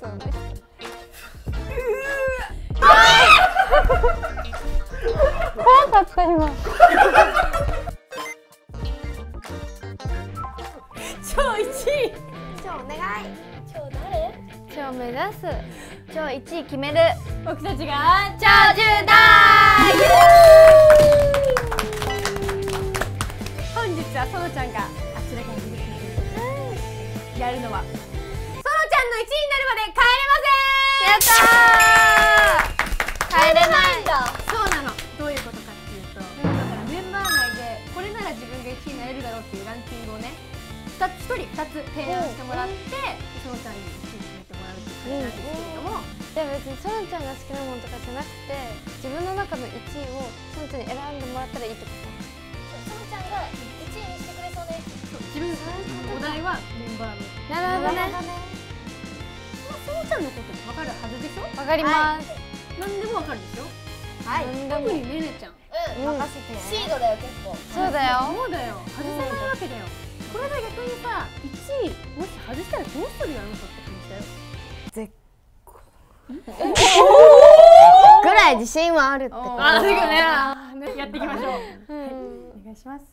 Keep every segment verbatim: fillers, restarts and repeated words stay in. さんです。怖かった今。超一位。超お願い。超誰？超目指す。超一位決める。僕たちが超じゅう代。本日はそのちゃんがあちらから。やるのはソロちゃんのいちいになるまで帰れません。やったー、帰れないんだ。そうなの。どういうことかっていうと、だからメンバー内でこれなら自分がいちいになれるだろうっていうランキングをね、ふたつひとりふたつ提案してもらって、ソロちゃんにいちいに決めてもらうっていう感じなんですけれども、でも別にソロちゃんが好きなものとかじゃなくて、自分の中のいちいをソロちゃんに選んでもらったらいいってこと。ソロちゃんがいちいにしてくれそうです。自分のお題はメンバーの。なるほどね。そうちゃんのこと分かるはずでしょ。分かります。何でも分かるでしょ。はい。特にねねちゃん。うん。任せて。シードだよ結構。そうだよ。そうだよ。外せないわけだよ。これが逆にさ、いちいもし外したらどうするやろうかって感じだよ。絶好。ぐらい自信はあるってこと。あ、すぐね。やっていきましょう。お願いします。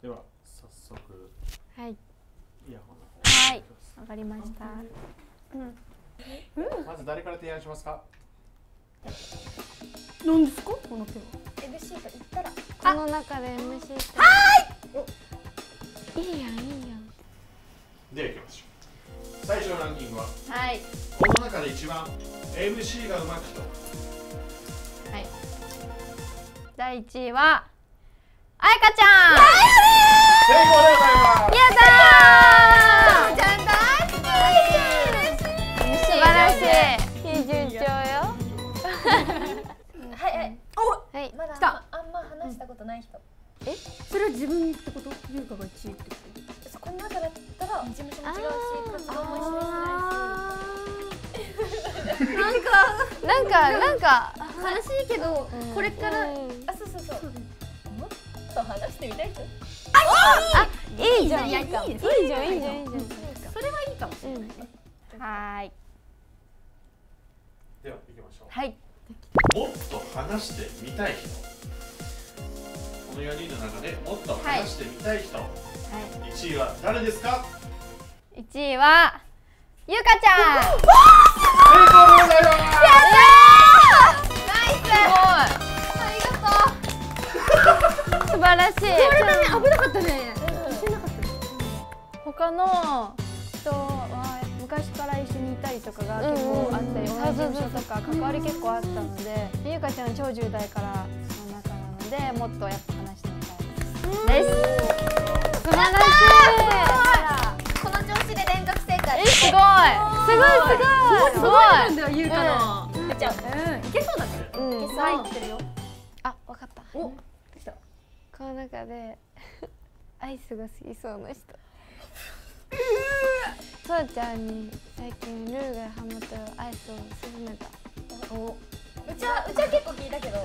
では早速、はい、イヤホン、はい、わかりました。うん、まず誰から提案しますか。なんですかこの手は。エムシー と言ったらこの中で エムシー と。はい。いいやんいいやん。では行きましょう。最初のランキングは、はい、この中で一番 エムシー がうまくと。はい。第一位は。あやかちゃん。成功でございます。やったー。ちゃん大好き。嬉しい。素晴らしい。非順調よ。はいはい。お、はい。まだ来た。あんま話したことない人。え？それは自分ってこと？優香がいちいってこと？この中だったら事務所も違うし、活動も一緒にしないし。なんかなんかなんか悲しいけどこれから、あ、そうそうそう。話してみたい人。あ、いいじゃん、いいじゃん、いいじゃん、いいじゃん。それはいいかもしれない。はい。では行きましょう。はい。もっと話してみたい人。このよにんの中でもっと話してみたい人。一位は誰ですか。一位はゆかちゃん。成功でございます。ナイス。素晴らしい。危なかったね。他の人は昔から一緒にいたりとかが結構あったり、同じ事務所とか関わり結構あったので、優香ちゃんは超じゅう代からの仲なので、もっとやっぱ話してみたいです。素晴らしい。この調子で連続正解。すごい。すごいすごい。すごいんだよ優香の。優香ちゃん。いけそうだね。入ってるよ。あ、わかった。この中でアイスが好きそうな人。そうちゃんに最近ルーがハマったアイスを勧めた。お、うちはうちは結構聞いたけど、そう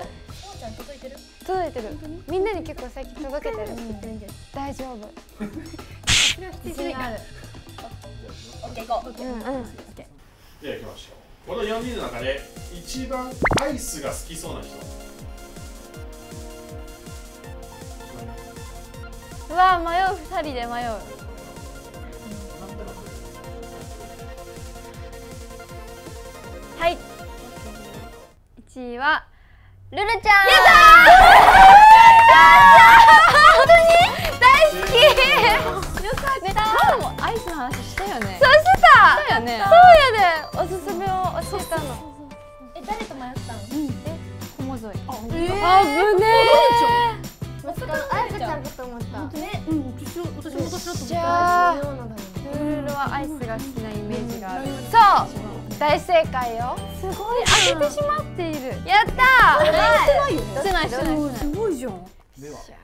ちゃん届いてる？届いてる。みんなに結構最近届けてる。大丈夫。それは必要ある。オッケー行こう。うんうん。じゃあ行きましょう。このよにんの中で一番アイスが好きそうな人。うわ迷う、二人で迷う。はい、いちいはルルちゃん。やったー。本当に大好き。よかった。今日もアイスの話したよね。そうしてた。そうやね。そうやで、おすすめを教えたの。え、誰と迷ったの？え、こもぞい。あぶねー。私はアイスちゃんだと思った。うん、私も私も私だと思った。じゃあ、ルールはアイスが好きなイメージがある。そう、大正解よ。すごい。あげてしまっている。やったー。してないよね。してないしてない。すごいじゃん。では、した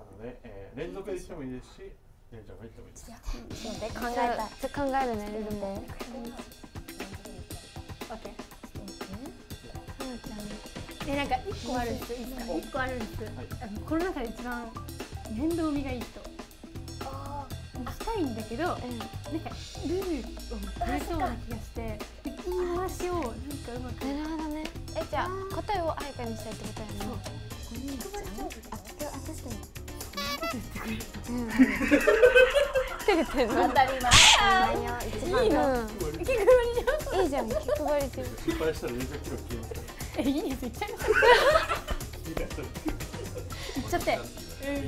ので連続でしてもいいですし、レンちゃんがいってもいいです。考えた。ちょっと考えるね。ルールも。オッケー。え、なんか一個あるんですよ。一個あるんです。この中で一番面倒見がいい人。ああ、臭いんだけど、なんかルーを使えそうな気がして、引き回しをなんかうまく。なるほどね。え、じゃあ答えをあやかにしたいってことやな。あ、確かに。当たり前。いいな。いいじゃん、気配り中。失敗したらにじゅっキロ消えます。え、いいです、いっちゃいます。いっちゃって。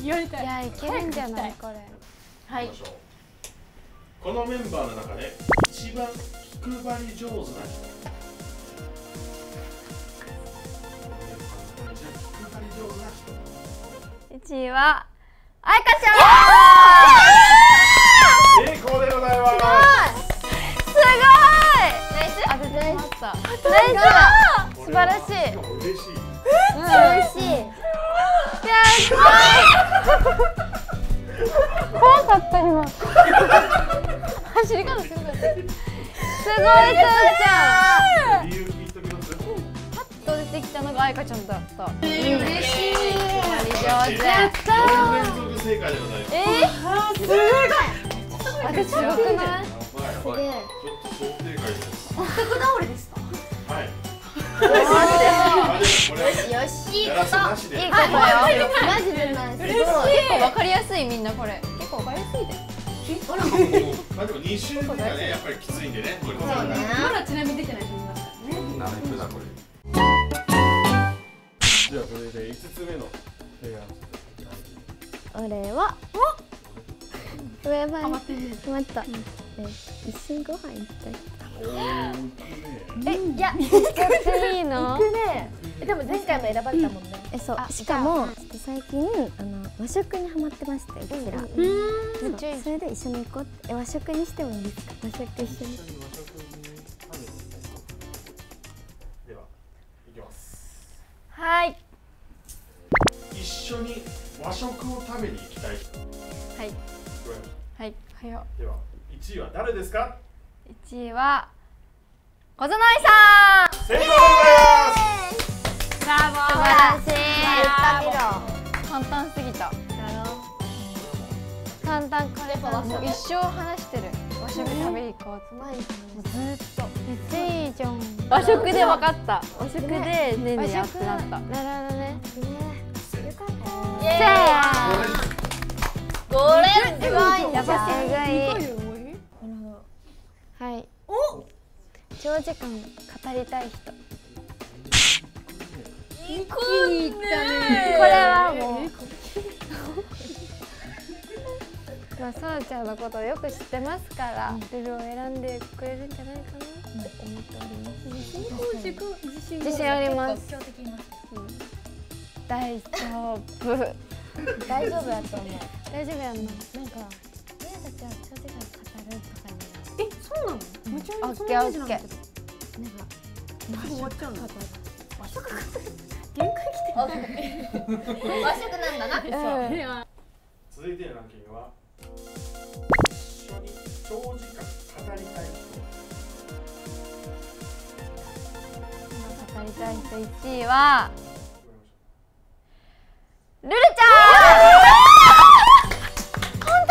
言われたい。いや、いけるんじゃない、これ。はい。このメンバーの中で一番気配り上手な人。気配り上手な人。一位はあやかちゃん。成功でございます。すごい。ナイス。あ、全然。ナイス。素晴らしい。嬉しい。嬉しい。やった。怖かった今。走り方すごかった。すごいすーちゃん。理由聞いておきます。パッと出てきたのがあやかちゃんだった。嬉しい。上手。やったー。連続正解でございます。えー、すごい。私すごくない？ちょっと想定外です。全く倒れですか？はい。よしいいこと。いいことよ。マジでうまい。嬉しい。結構わかりやすいみんなこれ。結構わかりやすいで。まあでも二週目がねやっぱりきついんでね。そうね。まだちなみに出てない人いますからね。なるほどこれ。じゃあこれで五つ目の提案。俺は。お。やばい。決まった。一緒にご飯行きたい。え、いや、めっちゃいいの。でも前回も選ばれたもんね。え、そう。しかも最近あの和食にハマってまして、こちら。それで一緒に行こうって和食にしてもいいですか？和食一緒に。では行きます。はい。一緒に和食を食べに行きたい。はい。はい。はよ。では。いちいは誰ですか？いちいは小園愛さん。成功です。素晴らしい。簡単すぎた。簡単これもう一生話してる。和食食べに行こう。毎日ずっと。めっちゃいいじゃん。和食でわかった。和食でねねねやってなった。なるほどね。よかった。これすごい。やっぱすごい。はい、お長時間語りたい人。行こうね。これはもうまあさあちゃんのことをよく知ってますからルールを選んでくれるんじゃないかなって思っております。自信あります。大丈夫。大丈夫だと思う。大丈夫やんな。なんか親たちは長時間語るとかに。え、そうなの？めちゃめちゃ大事なんだけど。なんか、もう終わっちゃうの。和食か。限界来てる。和食なんだな。続いてのランキングは一緒に長時間語りたい人。語りたい人いちいはルルちゃん。本当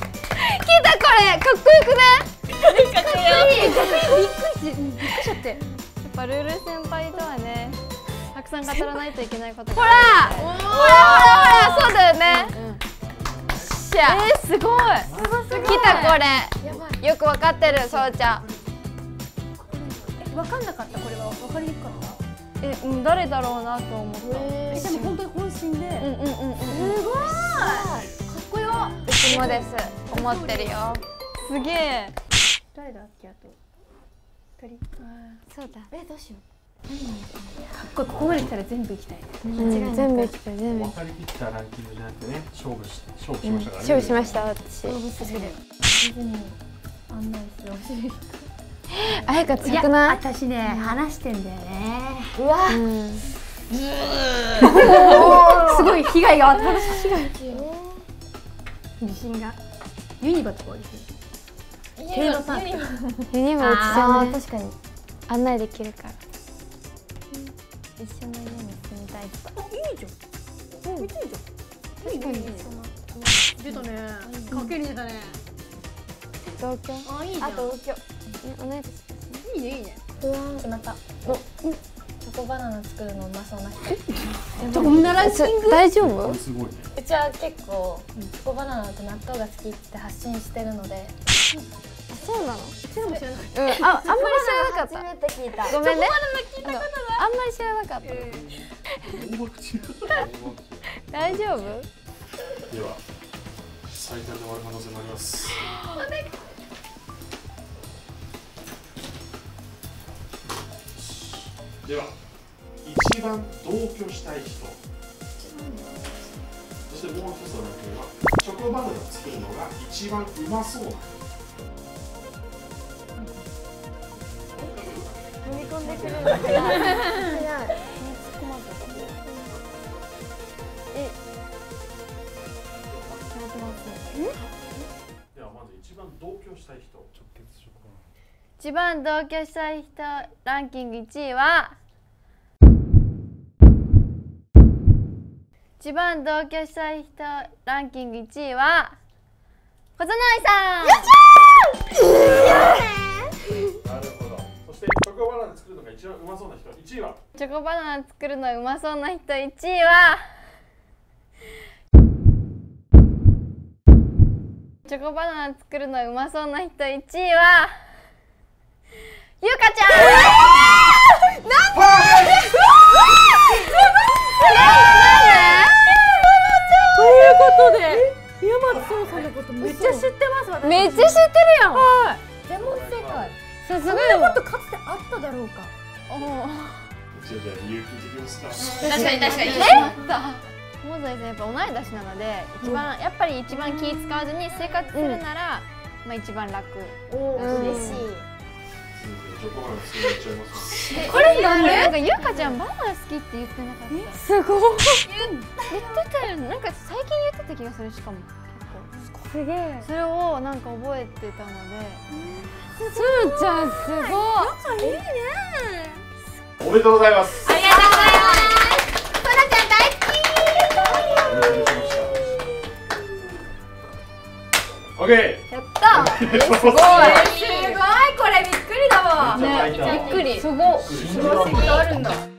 に？来たこれ、かっこよくない？びっくりしちゃって。やっぱルール先輩とはね、たくさん語らないといけないことが。ほら、ほらほらほら、そうだよね。えー、すごい。来たこれ。よくわかってる、そうちゃん。え、わかんなかった、これは、わかりにくかった。え、うん、誰だろうなと思った。え、でも本当に本心で。うんうんうんうん。すごい。かっこよ。うちもです。思ってるよ。すげえ。誰だっけ、あと。そうだ。え、どうしよう。かっこいい。ここまで来たら全部行きたい。全部行きたい。全部。分かりきったランキングじゃなくてね、勝負し、勝負しましたからね。勝負しました。私。勝負する。案内してほしい。あやか強くない？私ね、話してんだよね。うわ。すごい被害が私被害。自信が。ユニバとかですね。ユニバ落ちちゃうね。確かに案内できるから一緒の家に住みたい人。あ、いいじゃん。めっちゃいいじゃん。確かに出たね。かけに出たね。同居。あ、いいね。あと同居。いいねいいね。うわー、決まった。お、チョコバナナ作るのうまそうな人。どんなランキング？大丈夫？すごいね。うちは結構チョコバナナと納豆が好きって発信してるので。あ、そうなの？知らも知らなかった。うん、あ、あんまり知らなかった。初めて聞いた。ごめんね。チョコバナナ聞いたことない。あんまり知らなかった。大丈夫？では最短で終わる可能性もあります。お願い。では、一番同居したい人、そしてもう一つのランキングはチョコバナナを作るのが一番うまそうな人。飲み込んでくれるの早い。早い。え、いただきます。ではまず一番同居したい人。直結チョコバナナ。一番同居したい人ランキングいちいは、一番同居したい人ランキングいちいは小園愛さん。よっしゃー。いいよね。なるほど。そしてチョコバナナ作るのが一番うまそうな人いちいは、チョコバナナ作るのうまそうな人いちいはチョコバナナ作るのうまそうな人いちいはゆかちゃん。なんで？なんで？ということで、宮松壮さんのことめっちゃ知ってます私。めっちゃ知ってるやん。はい。レモン世界。さすがよ。そんなことかつてあっただろうか。じゃじゃ有機的をした。確かに確かに。モザイさんやっぱ同い年なので、一番やっぱり一番気使わずに生活するなら、まあ一番楽。おお嬉しい。これなんで？ゆうかちゃんバナナ好きって言ってなかった？すごい。言ってたよね。なんか最近言ってた気がするしかも。すげえ。それをなんか覚えてたので。つーちゃんすごい。仲いいね。おめでとうございます。ありがとうございます。そらちゃん大好き。オッケー。やった。すごい。すごいこれ。びっくりだわ。ね、びっくり。すごい。すごいことあるんだ。